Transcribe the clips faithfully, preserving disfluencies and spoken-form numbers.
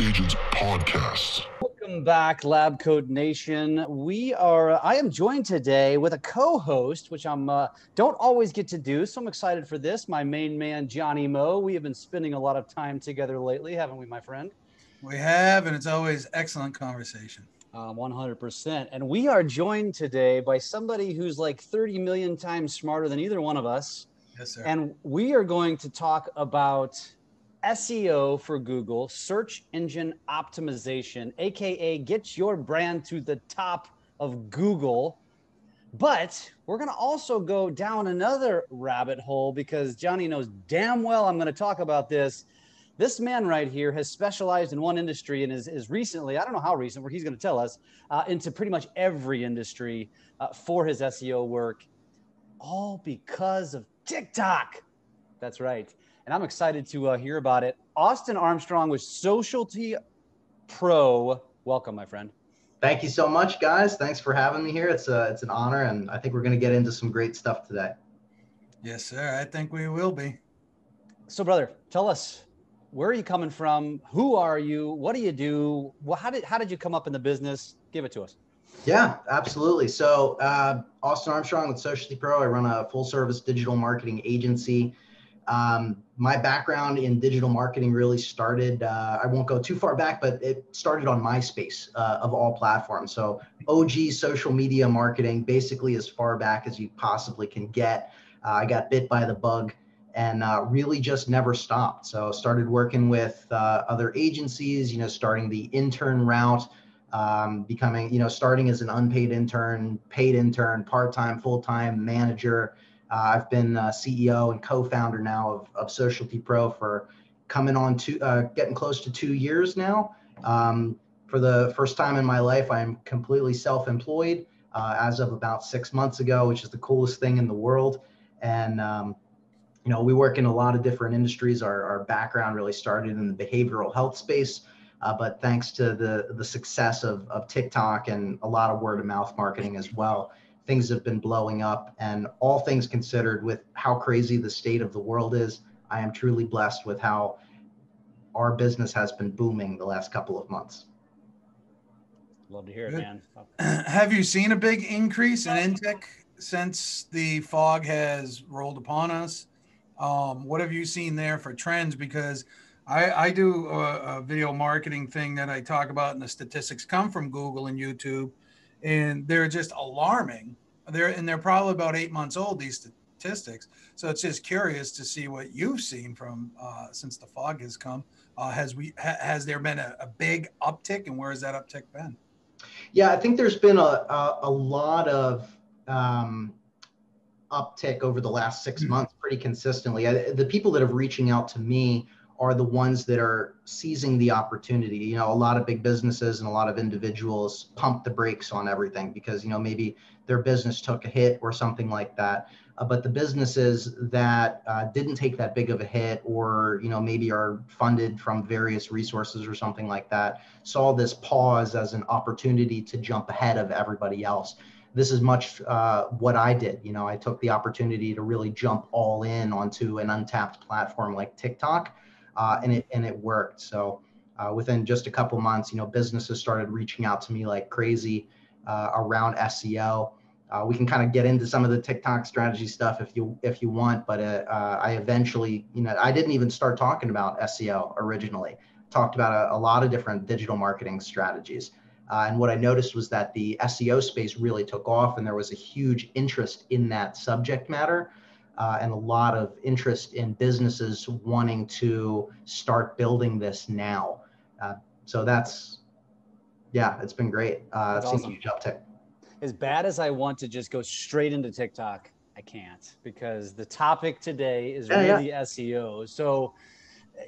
Agents Podcast. Welcome back, Lab Code Nation. We are, I am joined today with a co-host, which I'm, uh, don't always get to do. So I'm excited for this. My main man, Johnny Mo. We have been spending a lot of time together lately, haven't we, my friend? We have, and it's always excellent conversation. Uh, one hundred percent. And we are joined today by somebody who's like thirty million times smarter than either one of us. Yes, sir. And we are going to talk about S E O for Google, search engine optimization, A K A get your brand to the top of Google. But we're going to also go down another rabbit hole because Johnny knows damn well I'm going to talk about this. This man right here has specialized in one industry and is, is recently, I don't know how recent, where he's going to tell us, uh, into pretty much every industry uh, for his S E O work, all because of TikTok. That's right. And I'm excited to uh, hear about it. Austin Armstrong with Socialty Pro. Welcome, my friend. Thank you so much, guys. Thanks for having me here. It's a, it's an honor, and I think we're going to get into some great stuff today. Yes, sir. I think we will be. So, brother, tell us, where are you coming from? Who are you? What do you do? Well, how did how did you come up in the business? Give it to us. Yeah, absolutely. So, uh, Austin Armstrong with Socialty Pro. I run a full-service digital marketing agency. Um, my background in digital marketing really started, uh, I won't go too far back, but it started on MySpace uh, of all platforms. So O G social media marketing, basically as far back as you possibly can get. Uh, I got bit by the bug and uh, really just never stopped. So started working with uh, other agencies, you know, starting the intern route, um, becoming, you know, starting as an unpaid intern, paid intern, part-time, full-time, manager. Uh, I've been uh, C E O and co-founder now of, of Socialty Pro for coming on to uh, getting close to two years now. Um, for the first time in my life, I'm completely self-employed uh, as of about six months ago, which is the coolest thing in the world. And, um, you know, we work in a lot of different industries. Our, our background really started in the behavioral health space. Uh, but thanks to the, the success of, of TikTok and a lot of word of mouth marketing as well, things have been blowing up, and all things considered, with how crazy the state of the world is, I am truly blessed with how our business has been booming the last couple of months. Love to hear it, man. Have you seen a big increase in intake since the fog has rolled upon us? Um, what have you seen there for trends? Because I, I do a, a video marketing thing that I talk about, and the statistics come from Google and YouTube. And they're just alarming. They're and they're probably about eight months old, these statistics. So it's just curious to see what you've seen from uh, since the fog has come. Uh, has we ha has there been a, a big uptick, and where has that uptick been? Yeah, I think there's been a a, a lot of um, uptick over the last six mm-hmm. months, pretty consistently. I, the people that are reaching out to me are the ones that are seizing the opportunity. You know, a lot of big businesses and a lot of individuals pump the brakes on everything because, you know, maybe their business took a hit or something like that. Uh, but the businesses that uh, didn't take that big of a hit, or, you know, maybe are funded from various resources or something like that, saw this pause as an opportunity to jump ahead of everybody else. This is much uh, what I did. You know, I took the opportunity to really jump all in onto an untapped platform like TikTok. Uh, and it and it worked. So uh, within just a couple months, you know, businesses started reaching out to me like crazy uh, around S E O. Uh, we can kind of get into some of the TikTok strategy stuff if you if you want, but uh, uh, I eventually, you know, I didn't even start talking about S E O originally. Talked about a, a lot of different digital marketing strategies, uh, and what I noticed was that the S E O space really took off, and there was a huge interest in that subject matter. Uh, and a lot of interest in businesses wanting to start building this now. Uh, so that's, yeah, it's been great. Uh, it's awesome. A huge uptick. As bad as I want to just go straight into TikTok, I can't, because the topic today is yeah, really yeah. S E O. So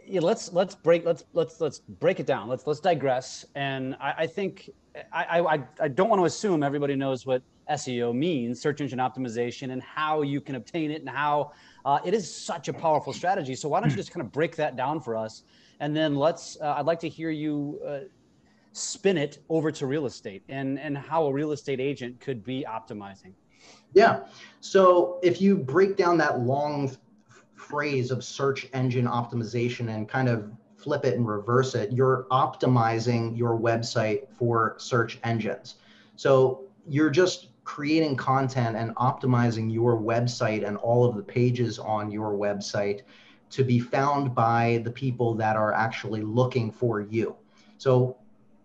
yeah, let's let's break let's let's let's break it down. Let's let's digress. And I, I think I, I I don't want to assume everybody knows what S E O means, search engine optimization, and how you can obtain it, and how uh, it is such a powerful strategy. So why don't you just kind of break that down for us? And then let's, uh, I'd like to hear you uh, spin it over to real estate and, and how a real estate agent could be optimizing. Yeah. So if you break down that long phrase of search engine optimization and kind of flip it and reverse it, you're optimizing your website for search engines. So you're just creating content and optimizing your website and all of the pages on your website to be found by the people that are actually looking for you. So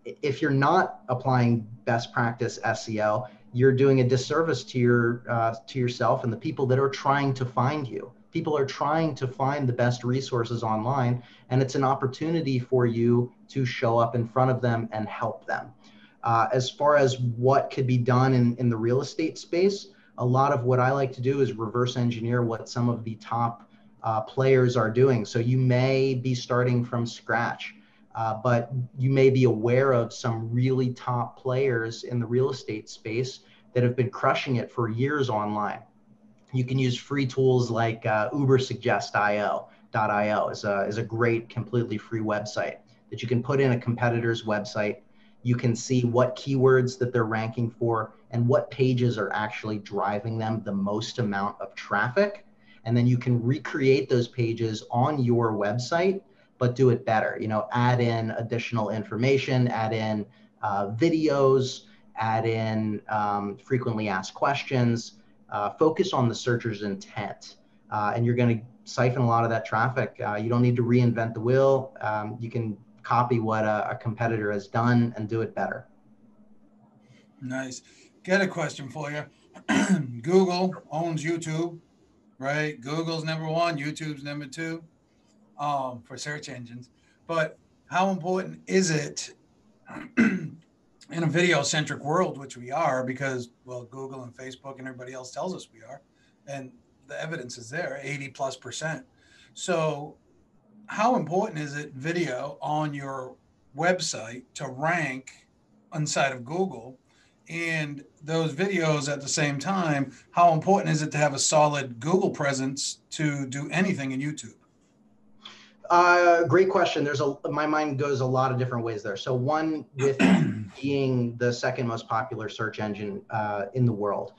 if you're not applying best practice S E O, you're doing a disservice to your uh, to yourself and the people that are trying to find you. People are trying to find the best resources online, and it's an opportunity for you to show up in front of them and help them. Uh, as far as what could be done in, in the real estate space, a lot of what I like to do is reverse engineer what some of the top uh, players are doing. So you may be starting from scratch. Uh, but you may be aware of some really top players in the real estate space that have been crushing it for years online. You can use free tools like uh, Ubersuggest dot i o is a, is a great, completely free website that you can put in a competitor's website. You can see what keywords that they're ranking for and what pages are actually driving them the most amount of traffic. And then you can recreate those pages on your website, but do it better. You know, add in additional information, add in uh, videos, add in um, frequently asked questions, uh, focus on the searcher's intent, uh, and you're going to siphon a lot of that traffic. Uh, you don't need to reinvent the wheel. Um, you can copy what a, a competitor has done and do it better. Nice. Got a question for you. Google owns YouTube, right? Google's number one, YouTube's number two. Um, for search engines, but how important is it in a video-centric world, which we are, because, well, Google and Facebook and everybody else tells us we are, and the evidence is there, eighty plus percent. So how important is it video on your website to rank inside of Google, and those videos at the same time, how important is it to have a solid Google presence to do anything in YouTube? Uh, great question. There's a, my mind goes a lot of different ways there. So one, with being the second most popular search engine uh, in the world,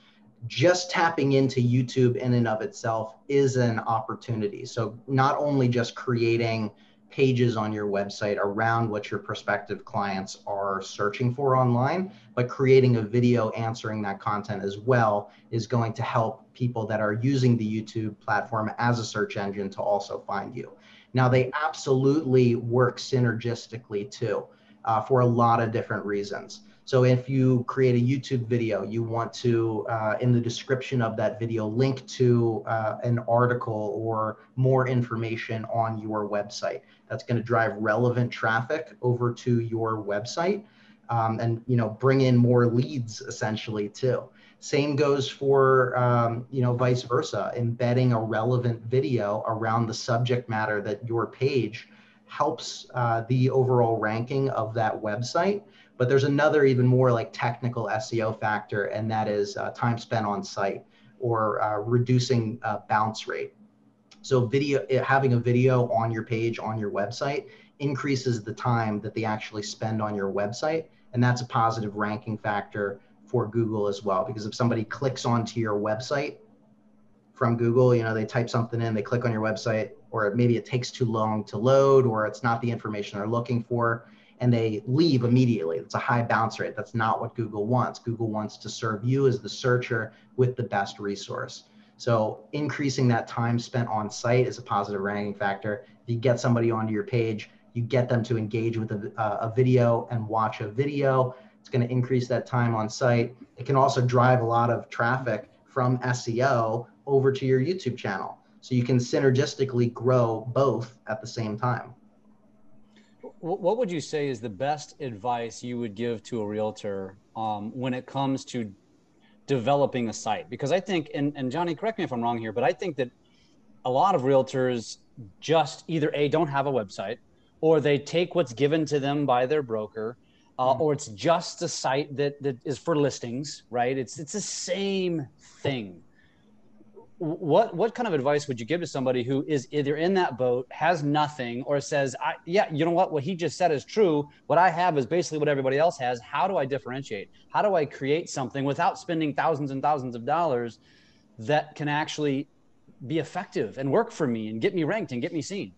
just tapping into YouTube in and of itself is an opportunity. So not only just creating pages on your website around what your prospective clients are searching for online, but creating a video answering that content as well is going to help people that are using the YouTube platform as a search engine to also find you. Now, they absolutely work synergistically too, uh, for a lot of different reasons. So if you create a YouTube video, you want to, uh, in the description of that video, link to uh, an article or more information on your website. That's going to drive relevant traffic over to your website, um, and, you know, bring in more leads essentially too. Same goes for, um, you know, vice versa. Embedding a relevant video around the subject matter that your page helps uh, the overall ranking of that website. But there's another, even more like technical S E O factor, and that is uh, time spent on site, or uh, reducing uh, bounce rate. So video, having a video on your page, on your website, increases the time that they actually spend on your website. And that's a positive ranking factor for Google as well, because if somebody clicks onto your website from Google, you know, they type something in, they click on your website, or maybe it takes too long to load, or it's not the information they're looking for, and they leave immediately. It's a high bounce rate. That's not what Google wants. Google wants to serve you as the searcher with the best resource. So increasing that time spent on site is a positive ranking factor. If you get somebody onto your page, you get them to engage with a, a video and watch a video. It's going to increase that time on site. It can also drive a lot of traffic from S E O over to your YouTube channel. So you can synergistically grow both at the same time. What would you say is the best advice you would give to a realtor um, when it comes to developing a site? Because I think, and, and Johnny, correct me if I'm wrong here, but I think that a lot of realtors just either A, don't have a website, or they take what's given to them by their broker, Uh, or it's just a site that, that is for listings, right? It's it's the same thing. What what kind of advice would you give to somebody who is either in that boat, has nothing, or says, I, yeah, you know what, what he just said is true. What I have is basically what everybody else has. How do I differentiate? How do I create something without spending thousands and thousands of dollars that can actually be effective and work for me and get me ranked and get me seen?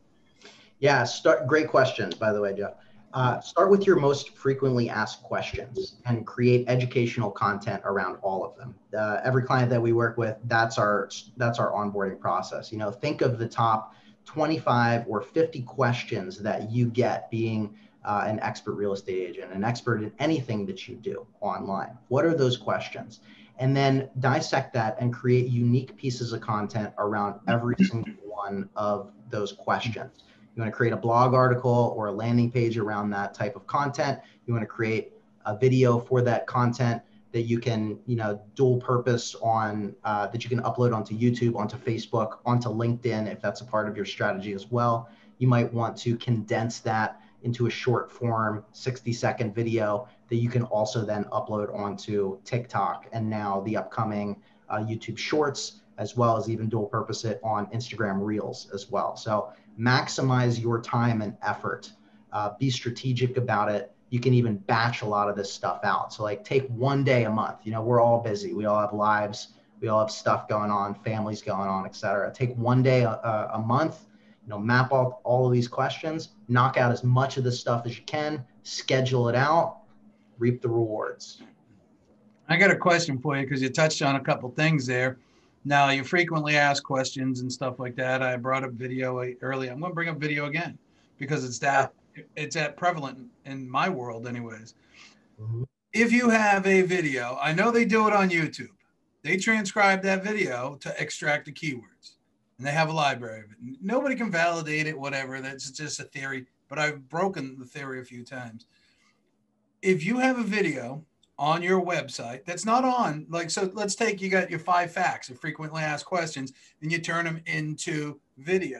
Yeah, start, great questions, by the way, Jeff. Uh, start with your most frequently asked questions and create educational content around all of them. Uh, every client that we work with, that's our, that's our onboarding process. You know, think of the top twenty-five or fifty questions that you get being uh, an expert real estate agent, an expert in anything that you do online. What are those questions? And then dissect that and create unique pieces of content around every single one of those questions. You want to create a blog article or a landing page around that type of content. You want to create a video for that content that you can, you know, dual purpose on, uh, that you can upload onto YouTube, onto Facebook, onto LinkedIn, if that's a part of your strategy as well. You might want to condense that into a short form, sixty second video that you can also then upload onto TikTok and now the upcoming uh, YouTube Shorts, as well as even dual purpose it on Instagram Reels as well. So maximize your time and effort, uh, be strategic about it. You can even batch a lot of this stuff out. So like take one day a month, you know, we're all busy. We all have lives, we all have stuff going on, families going on, et cetera. Take one day a, a month, you know, map out all of these questions, knock out as much of this stuff as you can, schedule it out, reap the rewards. I got a question for you because you touched on a couple things there. Now, you frequently ask questions and stuff like that. I brought up video earlier. I'm going to bring up video again because it's that it's that prevalent in my world anyways. Mm-hmm. If you have a video, I know they do it on YouTube. They transcribe that video to extract the keywords and they have a library of it. Nobody can validate it, whatever. That's just a theory, but I've broken the theory a few times. If you have a video on your website that's not on, like, so let's take, you got your five facts of frequently asked questions and you turn them into video.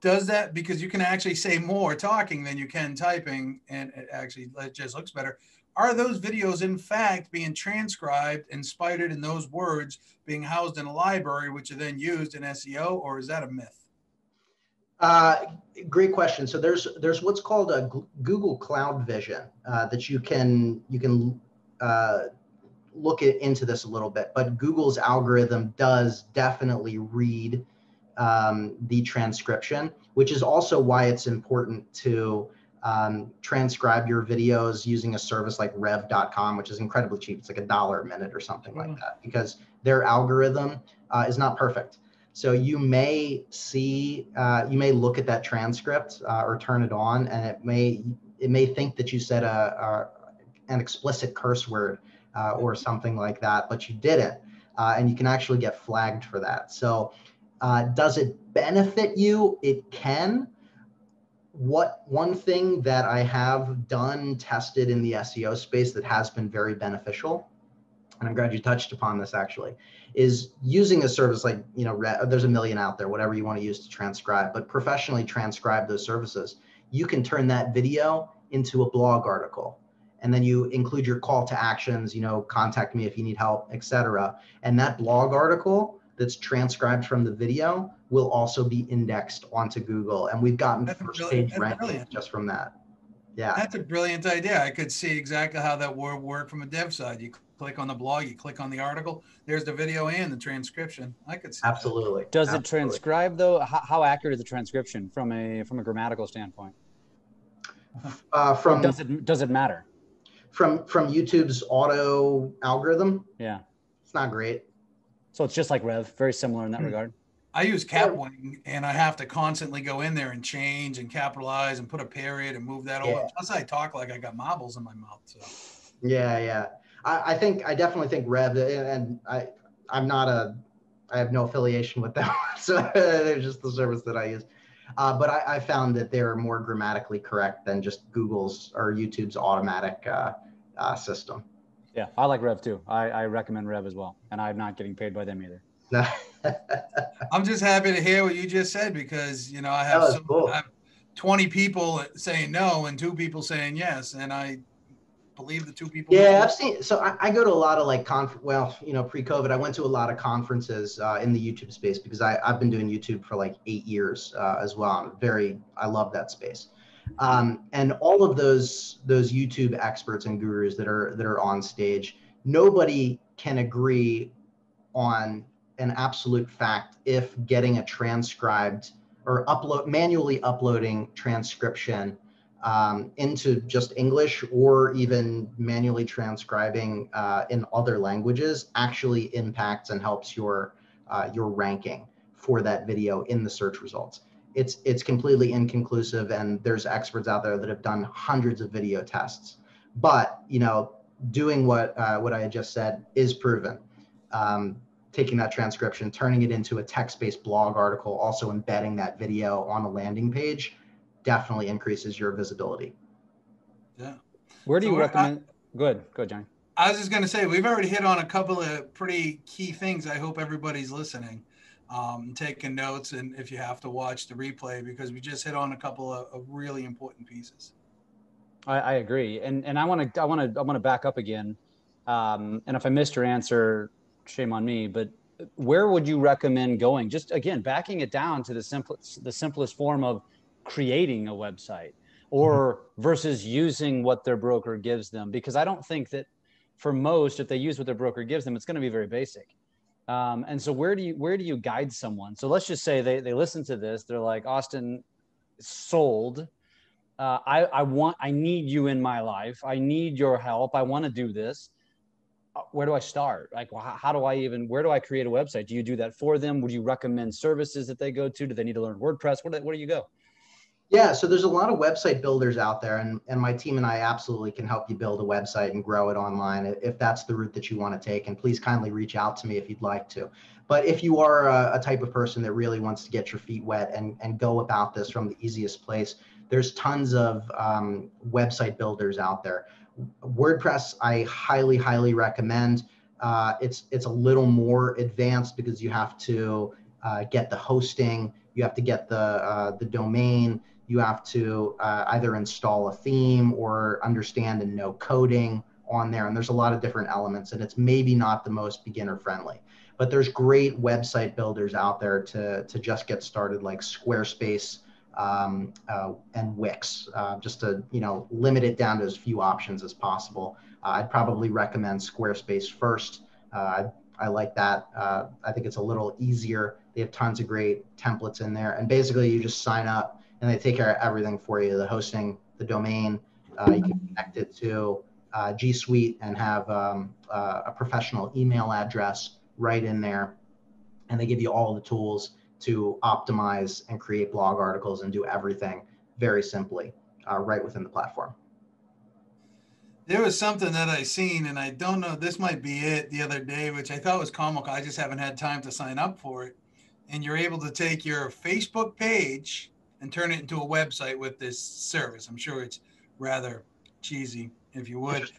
Does that, because you can actually say more talking than you can typing, and it actually it just looks better. Are those videos in fact being transcribed and spited in those words being housed in a library, which are then used in S E O, or is that a myth? Uh, great question. So there's, there's what's called a Google Cloud Vision, uh, that you can, you can, Uh, look at, into this a little bit, but Google's algorithm does definitely read um, the transcription, which is also why it's important to um, transcribe your videos using a service like rev dot com, which is incredibly cheap. It's like a dollar a minute or something mm-hmm. like that, because their algorithm uh, is not perfect. So you may see, uh, you may look at that transcript uh, or turn it on, and it may, it may think that you said a, a an explicit curse word uh, or something like that, but you didn't, uh, and you can actually get flagged for that. So uh, does it benefit you? It can. What one thing that I have done, tested in the S E O space that has been very beneficial, and I'm glad you touched upon this actually, is using a service like, you know, there's a million out there, whatever you want to use to transcribe, but professionally transcribe those services. You can turn that video into a blog article. And then you include your call to actions, you know, contact me if you need help, et cetera. And that blog article that's transcribed from the video will also be indexed onto Google. And we've gotten first page rankings just from that. Yeah. That's a brilliant idea. I could see exactly how that would work from a dev side. You click on the blog, you click on the article, there's the video and the transcription. I could see. Absolutely. That. Does Absolutely. it transcribe though? How, how accurate is the transcription from a, from a grammatical standpoint? Uh, from, does it, does it matter? From from YouTube's auto algorithm, yeah, it's not great. So it's just like Rev, very similar in that mm-hmm. regard. I use Capwing, and I have to constantly go in there and change and capitalize and put a period and move that yeah. over. Plus, I talk like I got marbles in my mouth. So yeah, yeah, I, I think I definitely think Rev, and I I'm not a I have no affiliation with them, so they're just the service that I use. Uh, but I, I found that they're more grammatically correct than just Google's or YouTube's automatic uh, uh, system. Yeah, I like Rev too. I, I recommend Rev as well. And I'm not getting paid by them either. I'm just happy to hear what you just said because, you know, I have, so, cool. I have twenty people saying no and two people saying yes. And I believe the two people. Yeah, know. I've seen. So I, I go to a lot of like, conf well, you know, pre-COVID, I went to a lot of conferences uh, in the YouTube space because I, I've been doing YouTube for like eight years uh, as well. I'm very, I love that space. Um, and all of those those YouTube experts and gurus that are that are on stage, nobody can agree on an absolute fact if getting a transcribed or upload manually uploading transcription um, into just English, or even manually transcribing uh, in other languages, actually impacts and helps your uh, your ranking for that video in the search results. It's it's completely inconclusive, and there's experts out there that have done hundreds of video tests. But you know, doing what uh, what I had just said is proven. Um, taking that transcription, turning it into a text-based blog article, also embedding that video on a landing page, definitely increases your visibility. Yeah. Where do so you recommend? I, go ahead, go ahead, Johnny. I was just going to say, we've already hit on a couple of pretty key things. I hope everybody's listening, um, taking notes, and if you have to watch the replay, because we just hit on a couple of, of really important pieces. I, I agree. And, and I want to, I want to, I want to back up again. Um, and if I missed your answer, shame on me, but where would you recommend going? Just again, backing it down to the simplest, the simplest form of creating a website, or mm-hmm. versus using what their broker gives them. Because I don't think that for most, if they use what their broker gives them, it's going to be very basic. Um, and so where do you, where do you guide someone? So let's just say they, they listen to this. They're like, Austin, sold. Uh, I, I want, I need you in my life. I need your help. I want to do this. Where do I start? Like, well, how do I even, where do I create a website? Do you do that for them? Would you recommend services that they go to? Do they need to learn WordPress? Where do, where do you go? Yeah. So there's a lot of website builders out there, and, and my team and I absolutely can help you build a website and grow it online if that's the route that you want to take. And please kindly reach out to me if you'd like to. But if you are a, a type of person that really wants to get your feet wet and, and go about this from the easiest place, there's tons of um, website builders out there. WordPress, I highly, highly recommend. Uh, it's it's a little more advanced because you have to uh, get the hosting, you have to get the uh, the domain, you have to uh, either install a theme or understand and know coding on there. And there's a lot of different elements, and it's maybe not the most beginner friendly. But there's great website builders out there to to just get started, like Squarespace. Um, uh, and Wix, uh, just to, you know, limit it down to as few options as possible. Uh, I'd probably recommend Squarespace first. Uh, I, I like that. Uh, I think it's a little easier. They have tons of great templates in there. And basically you just sign up and they take care of everything for you. The hosting, the domain, uh, you can connect it to uh, G Suite and have um, uh, a professional email address right in there. And they give you all the tools to optimize and create blog articles and do everything very simply uh, right within the platform. There was something that I seen, and I don't know, this might be it, the other day, which I thought was comical. I just haven't had time to sign up for it. And you're able to take your Facebook page and turn it into a website with this service. I'm sure it's rather cheesy, if you would,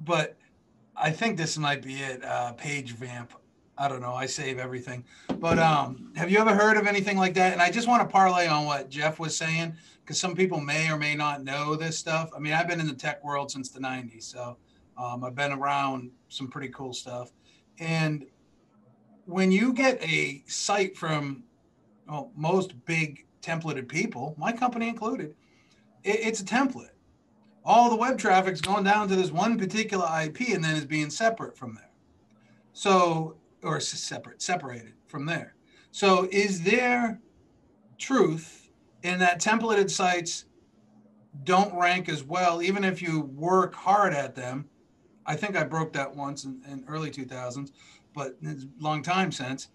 but I think this might be it, uh, Page Vamp. I don't know. I save everything. But um, have you ever heard of anything like that? And I just want to parlay on what Jeff was saying, because some people may or may not know this stuff. I mean, I've been in the tech world since the nineties. So um, I've been around some pretty cool stuff. And when you get a site from well, most big templated people, my company included, it, it's a template. All the web traffic's going down to this one particular I P, and then it's being separate from there. So or separate, separated from there. So is there truth in that templated sites don't rank as well, even if you work hard at them? I think I broke that once in, in early two thousands, but it's a long time since.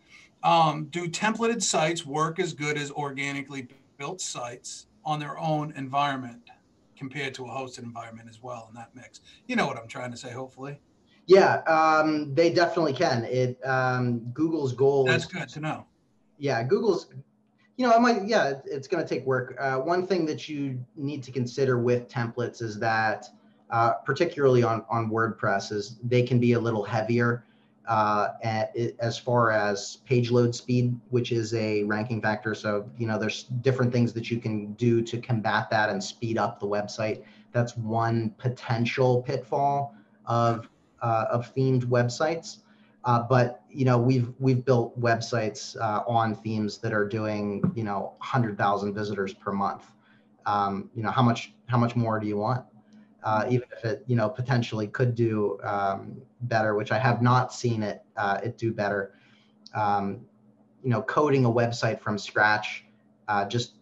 Um, do templated sites work as good as organically built sites on their own environment compared to a hosted environment as well in that mix? You know what I'm trying to say, hopefully. Yeah, um, they definitely can. It um, Google's goal. That's good to know. Yeah, Google's, you know, I might, yeah, it's going to take work. Uh, one thing that you need to consider with templates is that, uh, particularly on, on WordPress, is they can be a little heavier uh, at, as far as page load speed, which is a ranking factor. So, you know, there's different things that you can do to combat that and speed up the website. That's one potential pitfall of Uh, of themed websites, uh, but you know we've we've built websites uh, on themes that are doing you know one hundred thousand visitors per month. Um, you know how much how much more do you want? Uh, even if it you know potentially could do um, better, which I have not seen it uh, it do better. Um, you know, coding a website from scratch uh, just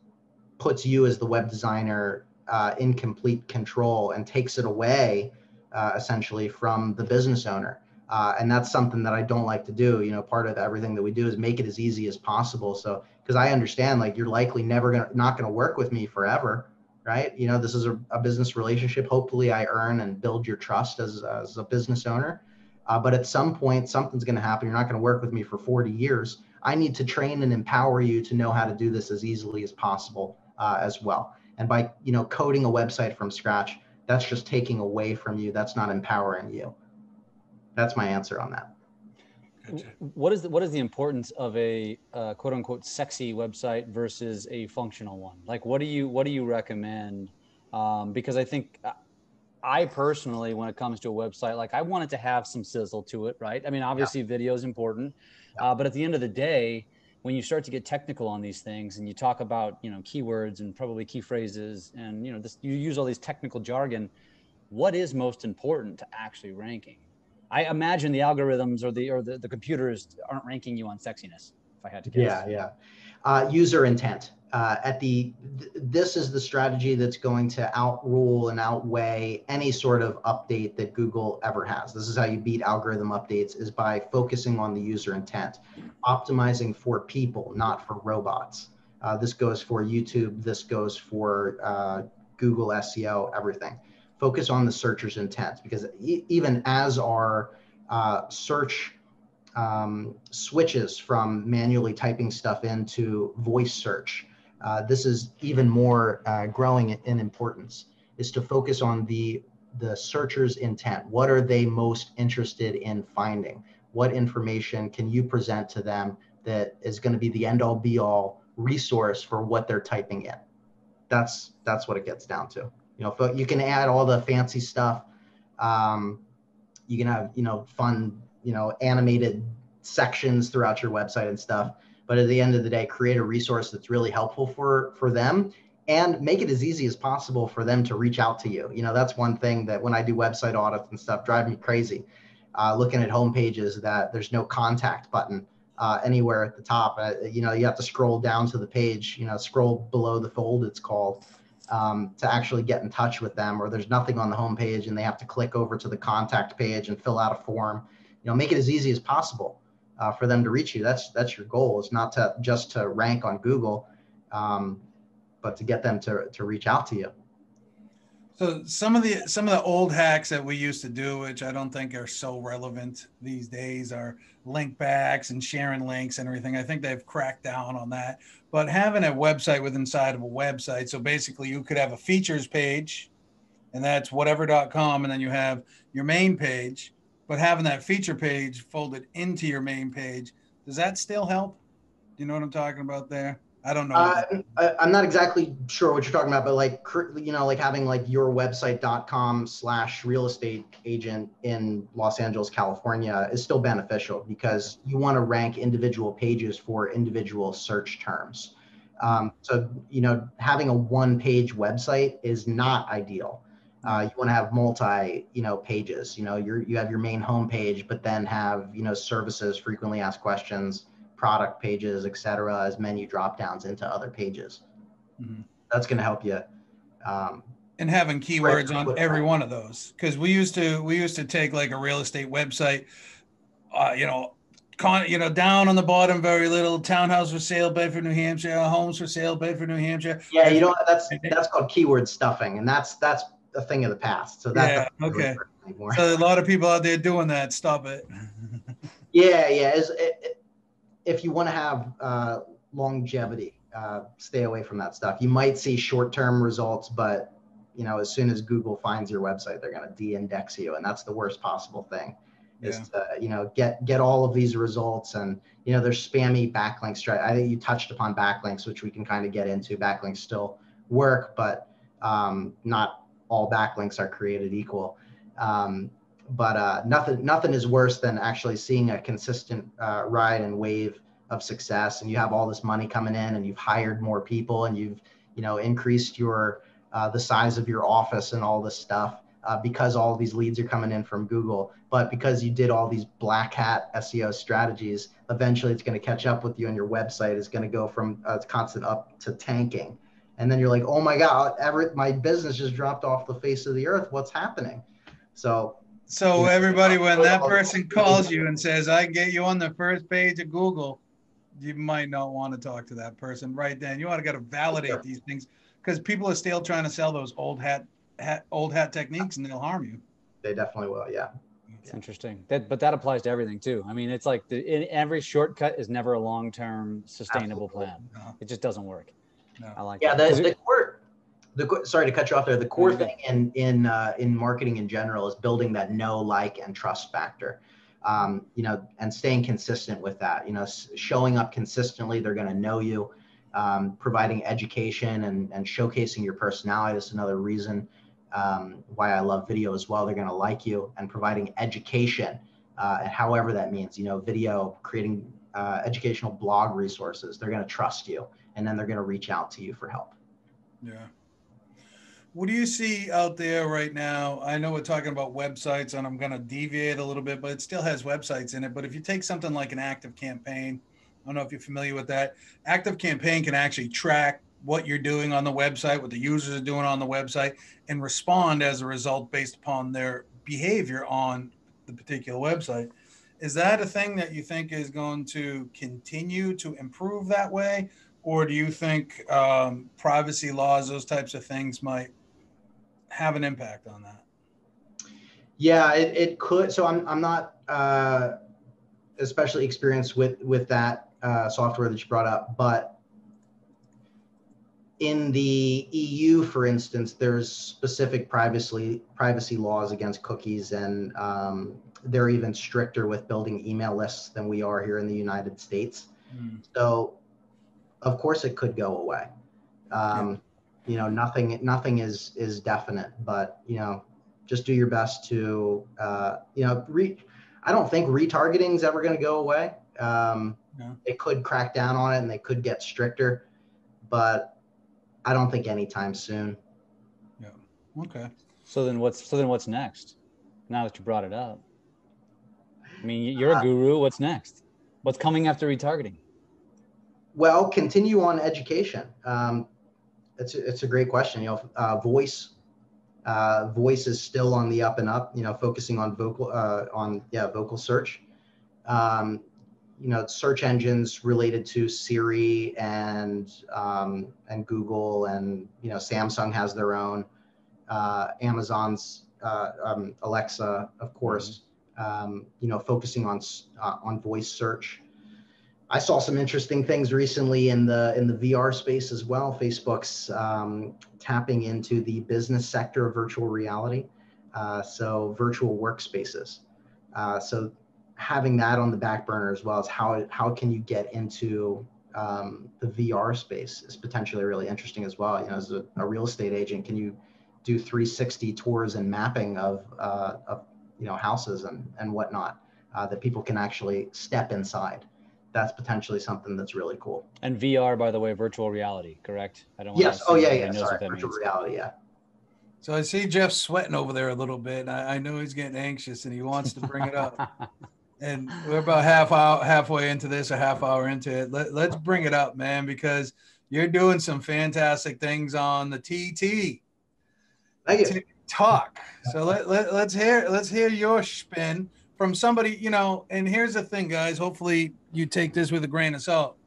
puts you as the web designer uh, in complete control and takes it away uh, essentially from the business owner. Uh, and that's something that I don't like to do. You know, part of everything that we do is make it as easy as possible. So, because I understand, like, you're likely never gonna, not gonna work with me forever, right? You know, this is a, a business relationship. Hopefully I earn and build your trust as, as a business owner. Uh, but at some point, something's gonna happen. You're not gonna work with me for forty years. I need to train and empower you to know how to do this as easily as possible uh, as well. And by, you know, coding a website from scratch, that's just taking away from you. That's not empowering you. That's my answer on that. Gotcha. What is the, what is the importance of a uh, quote unquote sexy website versus a functional one? Like, what do you, what do you recommend? Um, because I think I personally, when it comes to a website, like, I want it to have some sizzle to it, right? I mean, obviously yeah. video is important, yeah. uh, but at the end of the day, when you start to get technical on these things and you talk about, you know, keywords and probably key phrases and, you know, this, you use all these technical jargon, what is most important to actually ranking? I imagine the algorithms or the or the, the computers aren't ranking you on sexiness, if I had to guess. Yeah, yeah. Uh, user intent. Uh, at the th this is the strategy that's going to outrule and outweigh any sort of update that Google ever has. This is how you beat algorithm updates, is by focusing on the user intent, optimizing for people, not for robots. Uh, this goes for YouTube. This goes for uh, Google S E O, everything. Focus on the searcher's intent, because e even as our uh, search um, switches from manually typing stuff into voice search, uh, this is even more uh, growing in importance, is to focus on the, the searcher's intent. What are they most interested in finding? What information can you present to them that is gonna be the end all be all resource for what they're typing in? That's, that's what it gets down to. You know, you can add all the fancy stuff. Um, you can have, you know, fun, you know, animated sections throughout your website and stuff. But at the end of the day, create a resource that's really helpful for, for them, and make it as easy as possible for them to reach out to you. You know, that's one thing that when I do website audits and stuff, drive me crazy. Uh, looking at homepages that there's no contact button uh, anywhere at the top. Uh, you know, you have to scroll down to the page, you know, scroll below the fold, it's called. Um, to actually get in touch with them, or there's nothing on the homepage and they have to click over to the contact page and fill out a form. You know, make it as easy as possible uh, for them to reach you. That's that's your goal. It's not to just to rank on Google, um, but to get them to to reach out to you. So some of the some of the old hacks that we used to do, which I don't think are so relevant these days, are link backs and sharing links and everything. I think they've cracked down on that. But having a website with inside of a website, so basically you could have a features page, and that's whatever dot com, and then you have your main page, but having that feature page folded into your main page, does that still help? Do you know what I'm talking about there? I don't know. Uh, I, I'm not exactly sure what you're talking about, but like, you know, like having like your website dot com slash real estate agent in Los Angeles, California is still beneficial, because you want to rank individual pages for individual search terms. Um, so, you know, having a one page website is not ideal. Uh, you want to have multi, you know, pages, you know, you're, you have your main homepage, but then have, you know, services, frequently asked questions, product pages, et cetera, as menu drop downs into other pages. Mm-hmm. That's going to help you. Um, and having keywords on every one of those, because we used to we used to take like a real estate website, uh, you know, con you know down on the bottom very little, townhouse for sale, Bedford, New Hampshire, homes for sale, Bedford, New Hampshire. Yeah, you know, that's that's called keyword stuffing, and that's that's a thing of the past. So that's yeah, okay. Anymore. So a lot of people out there doing that. Stop it. yeah, yeah. It's, it, it, if you want to have uh, longevity, uh, stay away from that stuff. You might see short-term results, but you know, as soon as Google finds your website, they're going to de-index you, and that's the worst possible thing. Yeah. Is to, you know, get get all of these results, and you know, there's spammy backlinks. I think you touched upon backlinks, which we can kind of get into. Backlinks still work, but um, not all backlinks are created equal. Um, But uh, nothing, nothing is worse than actually seeing a consistent uh, ride and wave of success, and you have all this money coming in, and you've hired more people, and you've, you know, increased your uh, the size of your office and all this stuff. uh, because all these leads are coming in from Google. But because you did all these black hat S E O strategies, eventually it's going to catch up with you, and your website is going to go from uh, constant up to tanking. And then you're like, oh my God, every, my business just dropped off the face of the earth. What's happening? So, so everybody, when that person calls you and says, I get you on the first page of Google, you might not want to talk to that person right then. You want to got to validate sure. these things, because people are still trying to sell those old hat, hat, old hat techniques, and they'll harm you. They definitely will. Yeah. It's yeah. interesting. That, but that applies to everything too. I mean, it's like the, in, every shortcut is never a long-term sustainable Absolutely. plan. No. It just doesn't work. No. I like yeah, that. Yeah. The core, the sorry to cut you off there. The core thing in in uh, in marketing in general is building that know, like, and trust factor. Um, you know, and staying consistent with that. You know, showing up consistently, they're going to know you. Um, providing education and and showcasing your personality. That's another reason um, why I love video as well. They're going to like you, and providing education, uh, and however that means. You know, video, creating uh, educational blog resources. They're going to trust you. And then they're going to reach out to you for help. Yeah. What do you see out there right now? I know we're talking about websites, and I'm going to deviate a little bit, but it still has websites in it. But if you take something like an Active Campaign, I don't know if you're familiar with that. Active Campaign can actually track what you're doing on the website, what the users are doing on the website, and respond as a result based upon their behavior on the particular website. Is that a thing that you think is going to continue to improve that way? Or do you think um, privacy laws, those types of things, might have an impact on that? Yeah, it, it could. So I'm, I'm not uh, especially experienced with, with that uh, software that you brought up. But in the E U, for instance, there's specific privacy, privacy laws against cookies. And um, they're even stricter with building email lists than we are here in the United States. Mm. So of course it could go away. Um, you know, nothing, nothing is, is definite, but, you know, just do your best to, uh, you know, re I don't think retargeting is ever going to go away. Um, no. They could crack down on it, and they could get stricter, but I don't think anytime soon. Yeah. Okay. So then what's, so then what's next? Now that you brought it up, I mean, you're uh, a guru. What's next? What's coming after retargeting? Well, continue on education. Um, it's, it's a great question. You know, uh, voice, uh, voice is still on the up and up, you know, focusing on vocal, uh, on, yeah, vocal search, um, you know, search engines related to Siri and, um, and Google, and, you know, Samsung has their own, uh, Amazon's, uh, um, Alexa, of course, um, you know, focusing on, uh, on voice search. I saw some interesting things recently in the in the V R space as well. Facebook's um, tapping into the business sector of virtual reality, uh, so virtual workspaces. Uh, so having that on the back burner as well as how how can you get into um, the V R space is potentially really interesting as well. You know, as a, a real estate agent, can you do three sixty tours and mapping of uh, of you know houses and and whatnot uh, that people can actually step inside. That's potentially something that's really cool. And V R, by the way, virtual reality, correct? I don't. Yes. Oh yeah, yeah. Sorry, virtual reality. Yeah. So I see Jeff sweating over there a little bit. I, I know he's getting anxious, and he wants to bring it up. And we're about half hour, halfway into this, or half hour into it. Let, let's bring it up, man, because you're doing some fantastic things on the T T. Thank you. TikTok. So let, let let's hear let's hear your spin. From somebody, you know, and here's the thing, guys, hopefully you take this with a grain of salt.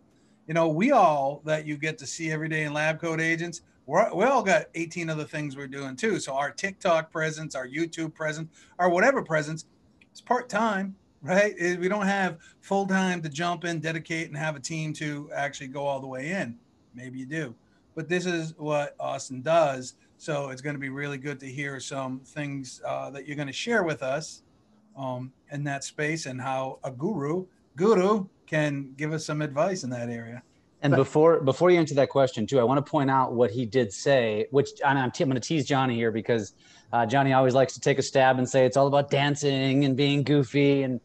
You know, we all that you get to see every day in lab code agents, we're, we all got eighteen other things we're doing too. So our TikTok presence, our YouTube presence, our whatever presence, it's part-time, right? It, we don't have full time to jump in, dedicate, and have a team to actually go all the way in. Maybe you do, but this is what Austin does. So it's going to be really good to hear some things uh, that you're going to share with us um in that space, and how a guru guru can give us some advice in that area. And before before you answer that question too, I want to point out what he did say, which and i'm, I'm going to tease Johnny here, because uh Johnny always likes to take a stab and say it's all about dancing and being goofy, and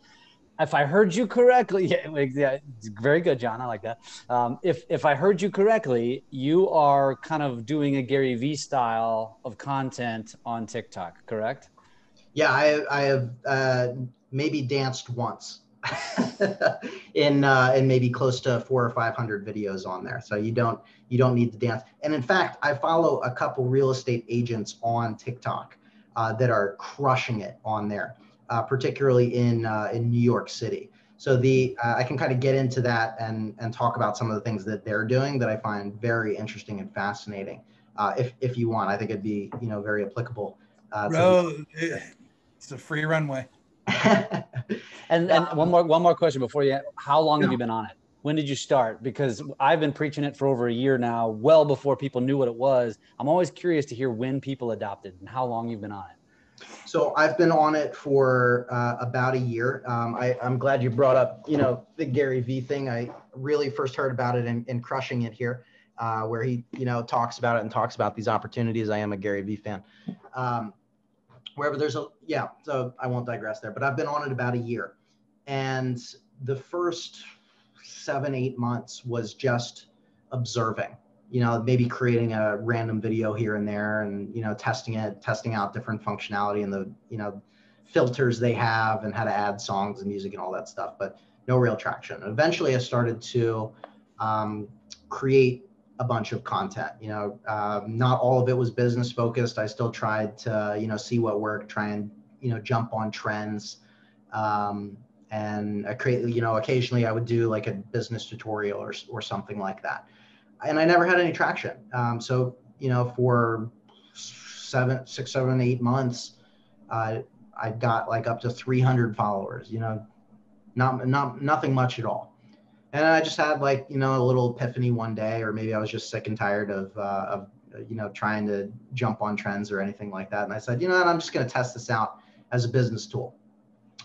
if I heard you correctly, yeah, like, yeah, very good, John. I like that. Um, if, if I heard you correctly, you are kind of doing a Gary V style of content on TikTok, correct? Yeah, I, I have uh, maybe danced once in, uh, in maybe close to four or five hundred videos on there. So you don't, you don't need to dance. And in fact, I follow a couple real estate agents on TikTok uh, that are crushing it on there. Uh, particularly in uh, in New York City. So the uh, I can kind of get into that and and talk about some of the things that they're doing that I find very interesting and fascinating. Uh, if if you want, I think it'd be you know very applicable. Uh, Bro, to it's a free runway. and and one more one more question before you. How long have you been on it? When did you start? Because I've been preaching it for over a year now, well before people knew what it was. I'm always curious to hear when people adopted and how long you've been on it. So I've been on it for uh, about a year. Um, I, I'm glad you brought up, you know, the Gary V thing. I really first heard about it in, in Crushing It here, uh, where he, you know, talks about it and talks about these opportunities. I am a Gary V fan. Um, wherever there's a, yeah, so I won't digress there, but I've been on it about a year. And the first seven, eight months was just observing. You know, maybe creating a random video here and there and, you know, testing it, testing out different functionality and the, you know, filters they have and how to add songs and music and all that stuff, but no real traction. And eventually I started to um, create a bunch of content, you know, uh, not all of it was business focused. I still tried to, you know, see what worked, try and, you know, jump on trends. Um, and I create, you know, occasionally I would do like a business tutorial or, or something like that. And I never had any traction. Um, so, you know, for seven, six, seven, eight months, uh, I got like up to three hundred followers, you know, not, not, nothing much at all. And I just had like, you know, a little epiphany one day, or maybe I was just sick and tired of, uh, of, you know, trying to jump on trends or anything like that. And I said, you know what, I'm just going to test this out as a business tool.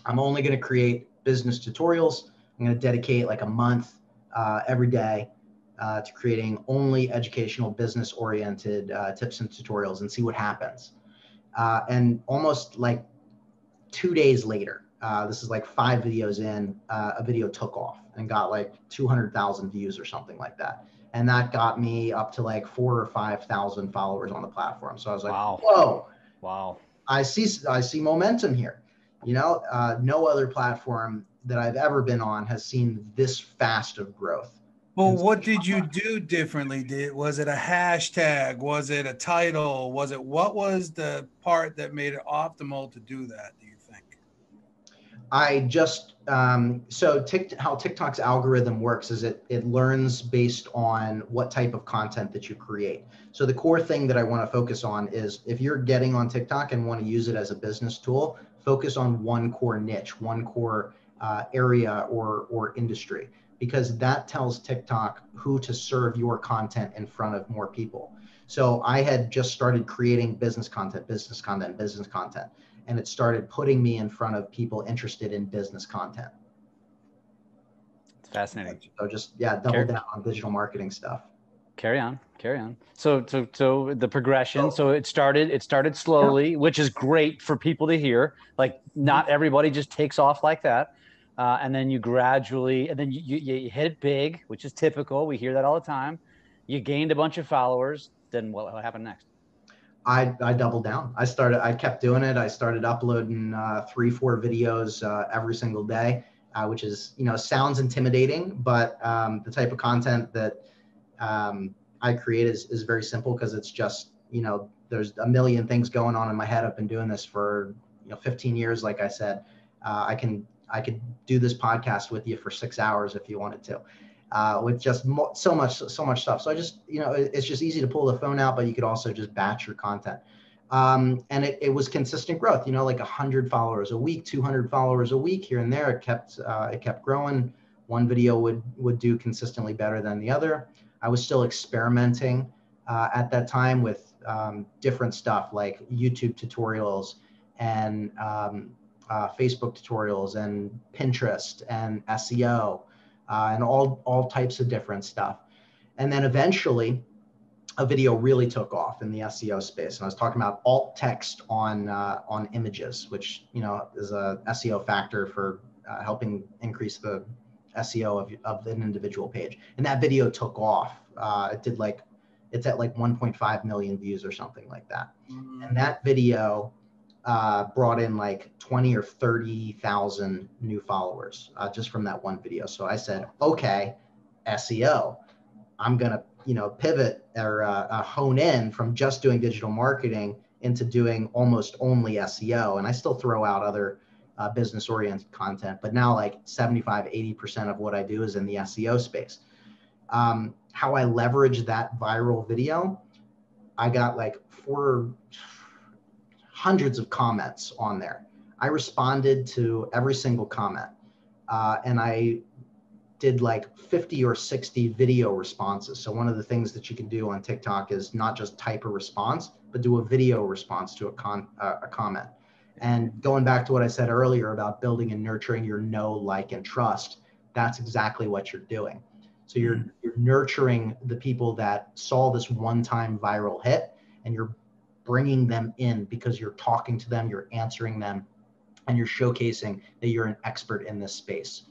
I'm only going to create business tutorials. I'm going to dedicate like a month uh, every day. Uh, to creating only educational business-oriented uh, tips and tutorials and see what happens. Uh, and almost like two days later, uh, this is like five videos in, uh, a video took off and got like two hundred thousand views or something like that. And that got me up to like four or five thousand followers on the platform. So I was like, wow. Whoa, wow. I see, I see momentum here. You know, uh, no other platform that I've ever been on has seen this fast of growth. Well, what did you do differently? Did, was it a hashtag? Was it a title? Was it, what was the part that made it optimal to do that, do you think? I just, um, so tick, how TikTok's algorithm works is it, it learns based on what type of content that you create. So the core thing that I want to focus on is if you're getting on TikTok and want to use it as a business tool, focus on one core niche, one core uh, area or, or industry. Because that tells TikTok who to serve your content in front of more people. So I had just started creating business content, business content, business content, and it started putting me in front of people interested in business content. It's fascinating. So just, yeah, double carry down on digital marketing stuff. Carry on, carry on. So, so, so the progression. So it started, it started slowly, yeah. Which is great for people to hear. Like not everybody just takes off like that. Uh, and then you gradually, and then you, you, you hit it big, which is typical. We hear that all the time. You gained a bunch of followers. Then what, what happened next? I, I doubled down. I started, I kept doing it. I started uploading uh, three, four videos uh, every single day, uh, which is, you know, sounds intimidating, but um, the type of content that um, I create is, is very simple because it's just, you know, there's a million things going on in my head. I've been doing this for, you know, fifteen years. Like I said, uh, I can I could do this podcast with you for six hours if you wanted to, uh, with just mo so much, so much stuff. So I just, you know, it, it's just easy to pull the phone out, but you could also just batch your content. Um, and it, it was consistent growth, you know, like a hundred followers a week, two hundred followers a week here and there. It kept, uh, it kept growing. One video would, would do consistently better than the other. I was still experimenting uh, at that time with um, different stuff like YouTube tutorials and, um, Uh, Facebook tutorials and Pinterest and S E O uh, and all, all types of different stuff. And then eventually a video really took off in the S E O space. And I was talking about alt text on, uh, on images, which, you know, is a S E O factor for uh, helping increase the S E O of, of an individual page. And that video took off. Uh, it did like, it's at like one point five million views or something like that. Mm-hmm. And that video uh, brought in like twenty or thirty thousand new followers uh, just from that one video. So I said, okay, S E O, I'm going to, you know, pivot or uh, uh, hone in from just doing digital marketing into doing almost only S E O. And I still throw out other uh, business oriented content, but now like seventy-five, eighty percent of what I do is in the S E O space. Um, how I leverage that viral video, I got like four hundreds of comments on there. I responded to every single comment. Uh, and I did like fifty or sixty video responses. So one of the things that you can do on TikTok is not just type a response, but do a video response to a, con uh, a comment. And going back to what I said earlier about building and nurturing your know, like, and trust, that's exactly what you're doing. So you're, mm-hmm. you're nurturing the people that saw this one-time viral hit, and you're bringing them in because you're talking to them, you're answering them, and you're showcasing that you're an expert in this space.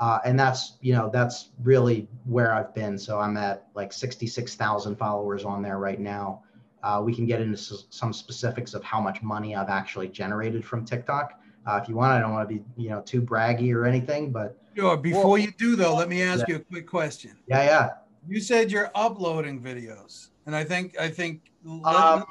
Uh, and that's, you know, that's really where I've been. So I'm at like sixty-six thousand followers on there right now. Uh, we can get into some specifics of how much money I've actually generated from TikTok. Uh, if you want, I don't want to be, you know, too braggy or anything, but. Sure. Before well, you do though, let me ask yeah. you a quick question. Yeah. Yeah. You said you're uploading videos, and I think, I think. Um,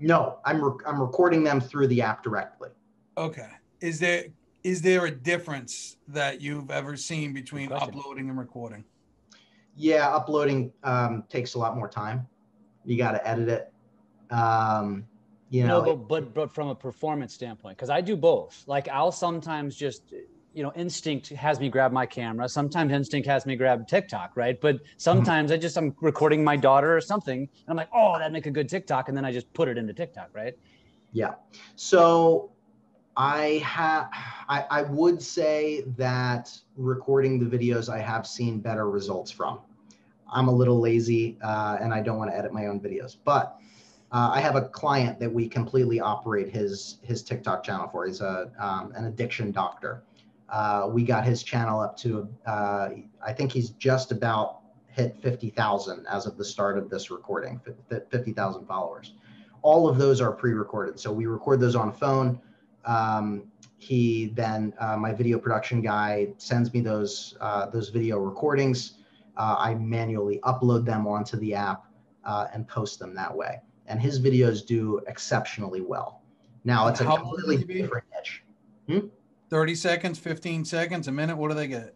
no, I'm, re I'm recording them through the app directly. Okay. Is there, Is there a difference that you've ever seen between uploading and recording? Yeah, uploading um, takes a lot more time. You got to edit it. Um, you know, no, but, but but from a performance standpoint, because I do both. Like I'll sometimes just, you know, instinct has me grab my camera. Sometimes instinct has me grab TikTok, right? But sometimes I just I'm recording my daughter or something, and I'm like, oh, that'd make a good TikTok, and then I just put it into TikTok, right? Yeah. So. I have, I, I would say that recording the videos I have seen better results from. I'm a little lazy uh, and I don't want to edit my own videos, but uh, I have a client that we completely operate his, his TikTok channel for. He's a, um, an addiction doctor. Uh, we got his channel up to, uh, I think he's just about hit fifty thousand as of the start of this recording, fifty thousand followers. All of those are pre-recorded. So we record those on phone. Um, he then, uh, my video production guy sends me those, uh, those video recordings. Uh, I manually upload them onto the app uh, and post them that way. And his videos do exceptionally well. Now it's a How completely different niche. Hmm? thirty seconds, fifteen seconds, a minute, what do they get?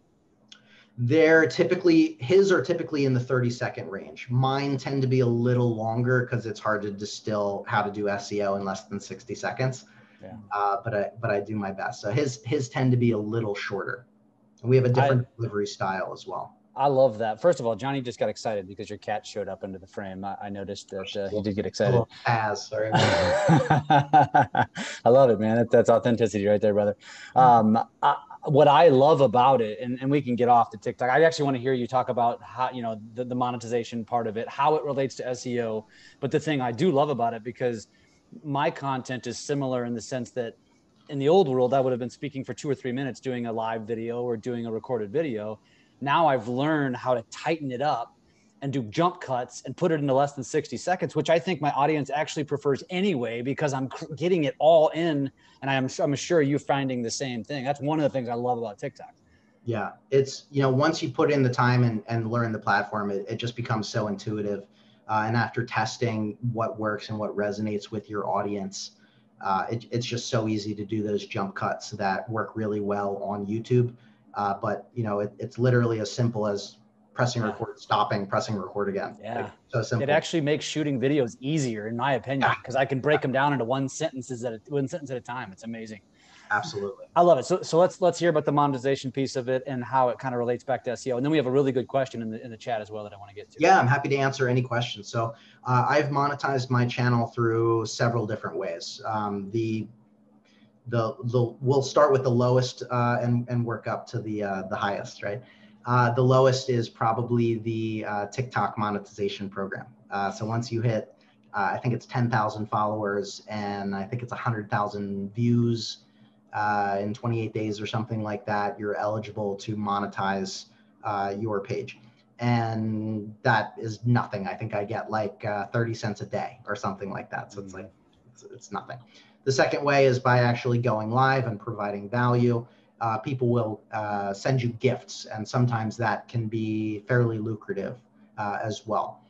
They're typically, his are typically in the thirty second range. Mine tend to be a little longer because it's hard to distill how to do S E O in less than sixty seconds. Yeah. Uh, but I but I do my best. So his his tend to be a little shorter, and we have a different I, delivery style as well. I love that. First of all, Johnny just got excited because your cat showed up into the frame. I, I noticed that uh, he did get excited. As sorry. I love it, man. That, that's authenticity right there, brother. Um, I, what I love about it, and, and we can get off the TikTok. I actually want to hear you talk about how, you know, the, the monetization part of it, how it relates to S E O. But the thing I do love about it, because my content is similar in the sense that in the old world, I would have been speaking for two or three minutes doing a live video or doing a recorded video. Now I've learned how to tighten it up and do jump cuts and put it into less than sixty seconds, which I think my audience actually prefers anyway, because I'm getting it all in. And I'm, I'm sure you're finding the same thing. That's one of the things I love about TikTok. Yeah. It's, you know, once you put in the time and, and learn the platform, it, it just becomes so intuitive. Uh, and after testing what works and what resonates with your audience, uh, it, it's just so easy to do those jump cuts that work really well on YouTube. Uh, but, you know, it, it's literally as simple as pressing yeah. record, stopping, pressing record again. Yeah. Like, so simple. It actually makes shooting videos easier, in my opinion, because I can break them down into one, sentences at a, one sentence at a time. It's amazing. Absolutely. I love it. So, so let's, let's hear about the monetization piece of it and how it kind of relates back to S E O. And then we have a really good question in the, in the chat as well that I want to get to. Yeah, I'm happy to answer any questions. So uh, I've monetized my channel through several different ways. Um, the, the, the, we'll start with the lowest uh, and, and work up to the, uh, the highest, right? Uh, the lowest is probably the uh, TikTok monetization program. Uh, so once you hit, uh, I think it's ten thousand followers and I think it's one hundred thousand views, uh, in twenty-eight days or something like that, you're eligible to monetize uh, your page. And that is nothing. I think I get like uh, thirty cents a day or something like that. So it's like, it's, it's nothing. The second way is by actually going live and providing value. Uh, people will uh, send you gifts, and sometimes that can be fairly lucrative uh, as well.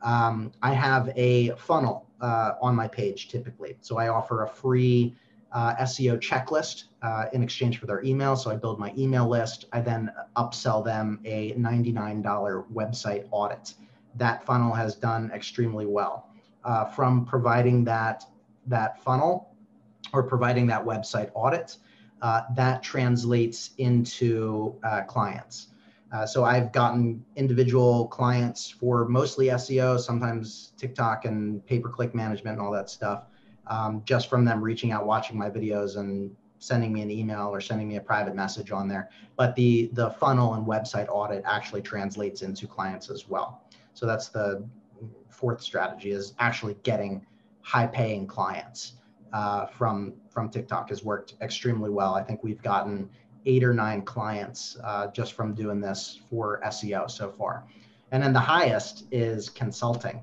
Um, I have a funnel uh, on my page typically. So I offer a free uh, S E O checklist uh, in exchange for their email. So I build my email list. I then upsell them a ninety-nine dollar website audit. That funnel has done extremely well. Uh, from providing that, that funnel or providing that website audit, uh, that translates into uh, clients. Uh, so I've gotten individual clients for mostly S E O, sometimes TikTok and pay-per-click management and all that stuff, um, just from them reaching out, watching my videos and sending me an email or sending me a private message on there. But the, the funnel and website audit actually translates into clients as well. So that's the fourth strategy, is actually getting high-paying clients uh, from, from TikTok has worked extremely well. I think we've gotten eight or nine clients uh, just from doing this for S E O so far. And then the highest is consulting,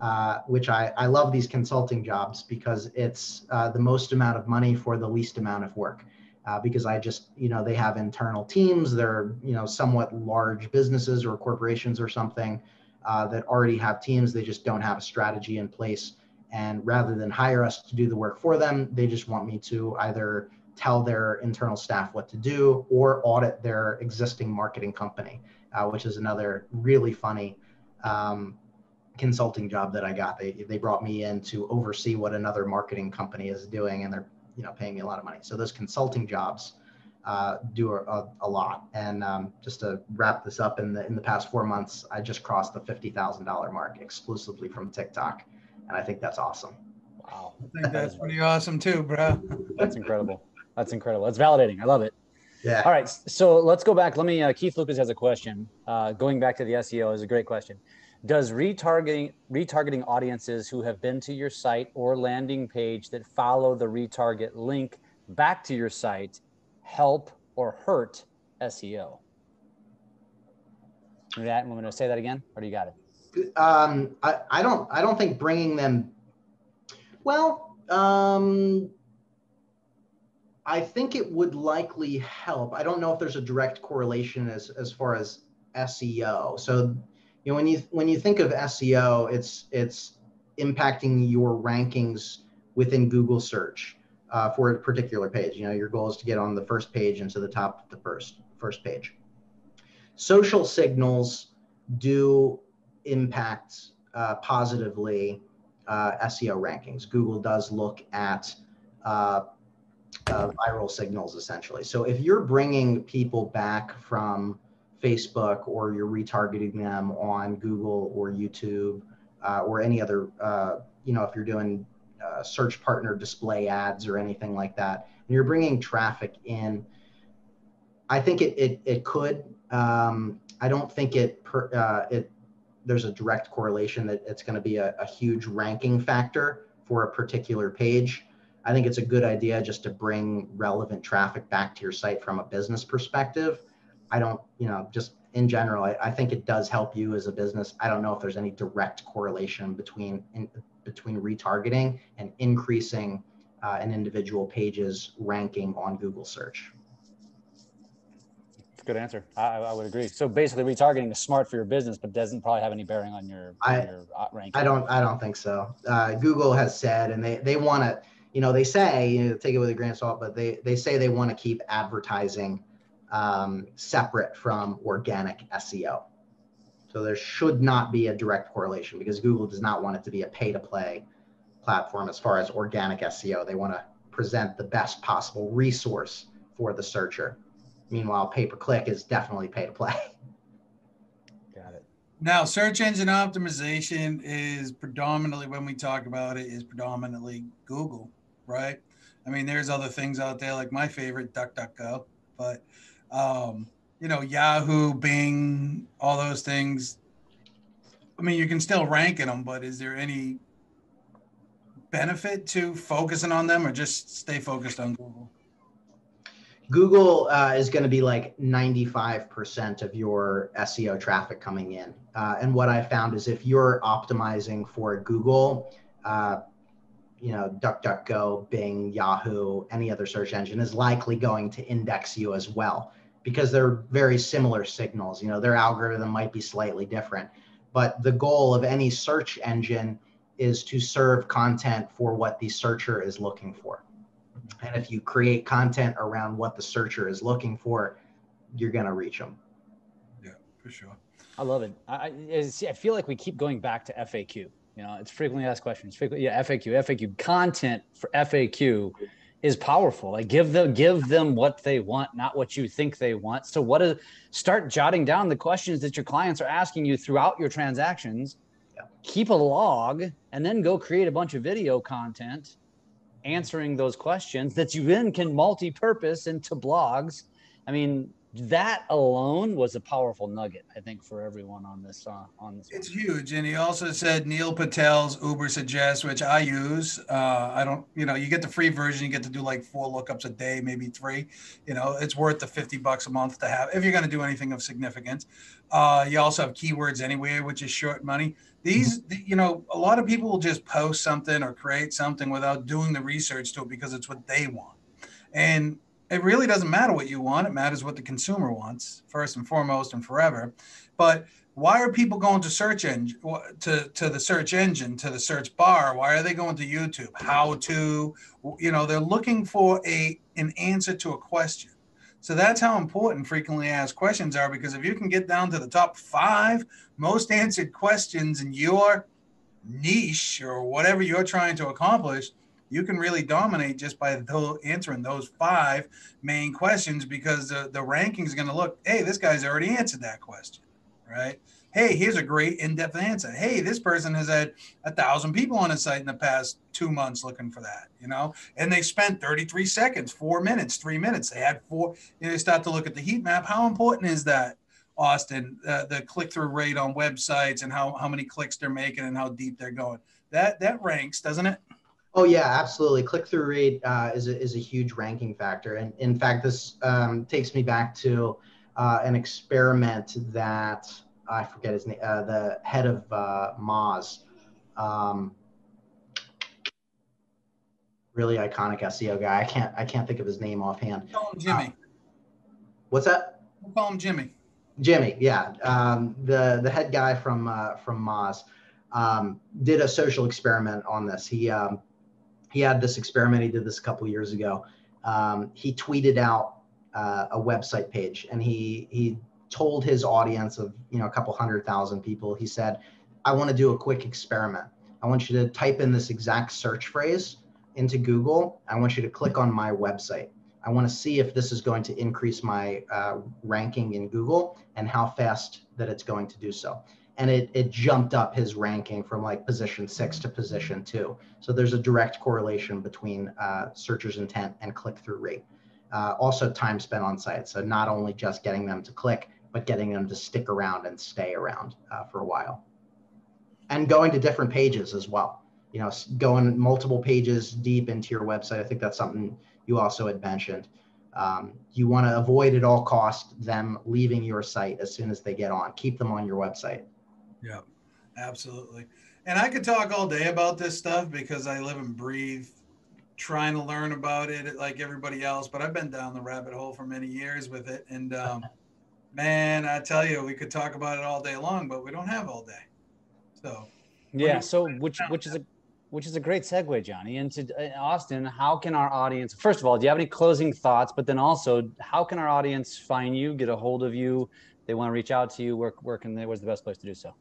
uh, which I, I love these consulting jobs because it's uh, the most amount of money for the least amount of work. Uh, because I just, you know, they have internal teams. They're, you know, somewhat large businesses or corporations or something uh, that already have teams. They just don't have a strategy in place. And rather than hire us to do the work for them, they just want me to either tell their internal staff what to do or audit their existing marketing company, uh, which is another really funny um, consulting job that I got. They, they brought me in to oversee what another marketing company is doing, and they're, you know, paying me a lot of money. So those consulting jobs uh, do a, a lot. And um, just to wrap this up, in the, in the past four months, I just crossed the fifty thousand dollar mark exclusively from TikTok. And I think that's awesome. Wow. I think that's pretty awesome too, bro. That's incredible. That's incredible. That's validating. I love it. Yeah. All right. So let's go back. Let me, uh, Keith Lucas has a question. Uh, going back to the S E O is a great question. Does retargeting, retargeting audiences who have been to your site or landing page that follow the retarget link back to your site help or hurt S E O? Do that, and I'm going to say that again, or do you got it? Um, I, I don't, I don't think bringing them, well, um, I think it would likely help. I don't know if there's a direct correlation as, as far as S E O. So, you know, when you, when you think of S E O, it's, it's impacting your rankings within Google search uh, for a particular page. You know, your goal is to get on the first page and to the top of the first, first page. Social signals do impact uh, positively uh, S E O rankings. Google does look at uh, Uh, viral signals, essentially. So if you're bringing people back from Facebook, or you're retargeting them on Google or YouTube uh, or any other, uh, you know, if you're doing uh, search partner display ads or anything like that, and you're bringing traffic in, I think it, it, it could. Um, I don't think it, per, uh, it there's a direct correlation that it's going to be a, a huge ranking factor for a particular page. I think it's a good idea just to bring relevant traffic back to your site from a business perspective. I don't, you know, just in general, I, I think it does help you as a business. I don't know if there's any direct correlation between in, between retargeting and increasing uh, an individual page's ranking on Google search. Good answer. I, I would agree. So basically, retargeting is smart for your business, but doesn't probably have any bearing on your, I, on your ranking. I don't. I don't think so. Uh, Google has said, and they they want to. You know, they say, you know, take it with a grain of salt, but they, they say they want to keep advertising um, separate from organic S E O. So there should not be a direct correlation, because Google does not want it to be a pay-to-play platform as far as organic S E O. They want to present the best possible resource for the searcher. Meanwhile, pay-per-click is definitely pay-to-play. Got it. Now, search engine optimization is predominantly, when we talk about it, is predominantly Google. Right. I mean, there's other things out there, like my favorite, DuckDuckGo, but, um, you know, Yahoo, Bing, all those things. I mean, you can still rank in them, but is there any benefit to focusing on them, or just stay focused on Google? Google uh, is going to be like ninety-five percent of your S E O traffic coming in. Uh, and what I found is if you're optimizing for Google, uh, you know, DuckDuckGo, Bing, Yahoo, any other search engine is likely going to index you as well, because they're very similar signals. You know, their algorithm might be slightly different, but the goal of any search engine is to serve content for what the searcher is looking for. And if you create content around what the searcher is looking for, you're going to reach them. Yeah, for sure. I love it. I, I feel like we keep going back to F A Q. You know, it's frequently asked questions. Frequently, yeah, F A Q, F A Q. Content for F A Q is powerful. Like give them, give them what they want, not what you think they want. So what is, start jotting down the questions that your clients are asking you throughout your transactions. Yeah. Keep a log and then go create a bunch of video content answering those questions that you then can multi-purpose into blogs. I mean, that alone was a powerful nugget, I think, for everyone on this. Uh, on this, it's huge. And he also said Neil Patel's Ubersuggest, which I use. Uh, I don't, you know, you get the free version, you get to do like four lookups a day, maybe three. You know, it's worth the fifty bucks a month to have if you're going to do anything of significance. Uh, you also have Keywords Anywhere, which is short money. These, you know, a lot of people will just post something or create something without doing the research to it because it's what they want. And it really doesn't matter what you want. It matters what the consumer wants, first and foremost and forever. But why are people going to search engine, to, to the search engine, to the search bar? Why are they going to YouTube? How to, you know, they're looking for a an answer to a question. So that's how important frequently asked questions are, because if you can get down to the top five most answered questions in your niche or whatever you're trying to accomplish, you can really dominate just by answering those five main questions, because the, the ranking is going to look, hey, this guy's already answered that question, right? Hey, here's a great in-depth answer. Hey, this person has had a thousand people on his site in the past two months looking for that, you know, and they spent thirty-three seconds, four minutes, three minutes. They had four, you know, start to look at the heat map. How important is that, Austin, uh, the click-through rate on websites and how, how many clicks they're making and how deep they're going? That, that ranks, doesn't it? Oh yeah, absolutely. Click-through rate uh, is, a, is a huge ranking factor. And in fact, this um, takes me back to uh, an experiment that, I forget his name, uh, the head of uh, Moz, um, really iconic S E O guy. I can't, I can't think of his name offhand. Call him Jimmy. Um, what's that? We'll call him Jimmy. Jimmy, yeah, um, the the head guy from uh, from Moz um, did a social experiment on this. He um, he had this experiment. He did this a couple years ago. Um, he tweeted out uh, a website page, and he he. told his audience of, you know, a couple hundred thousand people, he said, I want to do a quick experiment. I want you to type in this exact search phrase into Google. I want you to click on my website. I want to see if this is going to increase my uh, ranking in Google and how fast that it's going to do so. And it, it jumped up his ranking from like position six to position two. So there's a direct correlation between uh, searchers' intent and click-through rate. Uh, also time spent on site. So not only just getting them to click, but getting them to stick around and stay around uh, for a while. And going to different pages as well. You know, going multiple pages deep into your website. I think that's something you also had mentioned. Um, you want to avoid at all costs them leaving your site as soon as they get on. Keep them on your website. Yeah, absolutely. And I could talk all day about this stuff because I live and breathe trying to learn about it like everybody else, but I've been down the rabbit hole for many years with it. And um, man, I tell you, we could talk about it all day long, but we don't have all day. So yeah. So which, which is a, which is a great segue, Johnny, into uh, Austin. How can our audience, first of all, do you have any closing thoughts, but then also how can our audience find you, get a hold of you? They want to reach out to you, where, where can they, where's the best place to do so?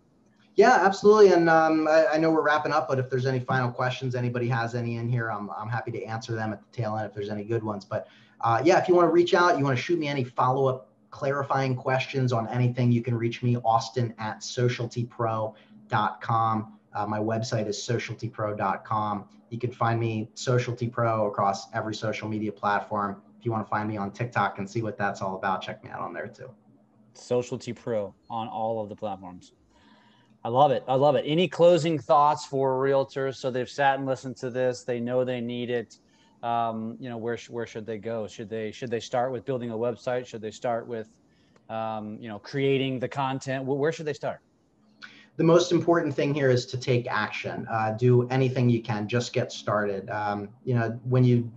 Yeah, absolutely. And um, I, I know we're wrapping up, but if there's any final questions, anybody has any in here, I'm, I'm happy to answer them at the tail end if there's any good ones. But uh, yeah, if you want to reach out, you want to shoot me any follow-up clarifying questions on anything, you can reach me, Austin at socialty pro dot com. Uh, my website is socialty pro dot com. You can find me Socialty Pro across every social media platform. If you want to find me on TikTok and see what that's all about, check me out on there too. Socialty Pro on all of the platforms. I love it. I love it. Any closing thoughts for realtors? So they've sat and listened to this. They know they need it. um, you know, where where should they go? Should they should they start with building a website? Should they start with, um, you know, creating the content? Where should they start? The most important thing here is to take action. Uh, do anything you can. Just get started. Um, you know, when you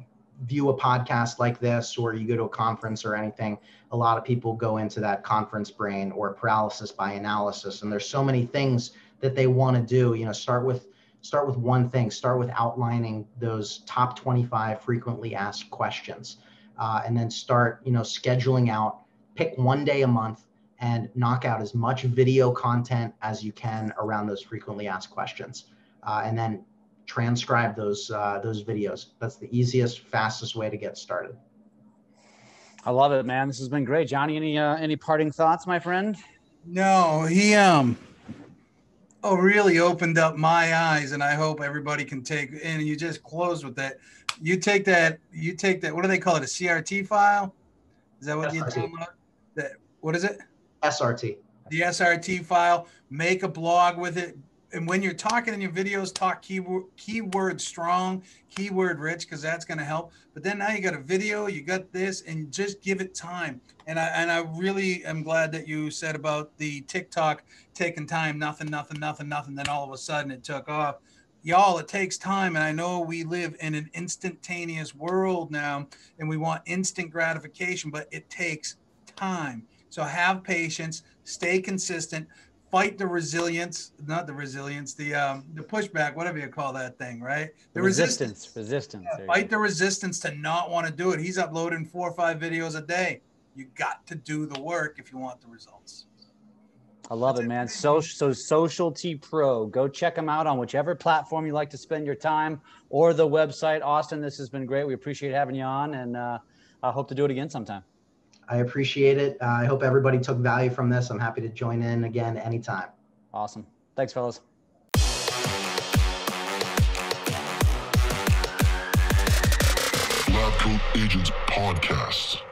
view a podcast like this, or you go to a conference or anything, a lot of people go into that conference brain or paralysis by analysis. And there's so many things that they want to do. You know, start with start with one thing. Start with outlining those top twenty-five frequently asked questions, uh, and then start, you know, scheduling out. Pick one day a month and knock out as much video content as you can around those frequently asked questions, uh, and then transcribe those uh, those videos. That's the easiest, fastest way to get started. I love it, man. This has been great, Johnny. Any uh, any parting thoughts, my friend? No, he um, oh, really opened up my eyes, and I hope everybody can take. And you just closed with that. You take that. You take that. What do they call it? A C R T file? Is that what S R T. You're talking about? That, what is it? S R T. The S R T file. Make a blog with it. And when you're talking in your videos, talk keyword, keyword strong, keyword rich, because that's going to help. But then now you got a video, you got this, and just give it time. And I and I really am glad that you said about the TikTok taking time, nothing, nothing, nothing, nothing. Then all of a sudden it took off. Y'all, it takes time. And I know we live in an instantaneous world now, and we want instant gratification, but it takes time. So have patience, stay consistent, fight the resilience, not the resilience, the um, the pushback, whatever you call that thing, right? The resistance, resistance. resistance. Yeah, fight the resistance to not want to do it. He's uploading four or five videos a day. You got to do the work if you want the results. I love That's it, man. So, so Socialty Pro, go check them out on whichever platform you like to spend your time, or the website. Austin, this has been great. We appreciate having you on, and uh, I hope to do it again sometime. I appreciate it. Uh, I hope everybody took value from this. I'm happy to join in again anytime. Awesome. Thanks, fellas. Lab Coat Agents Podcast.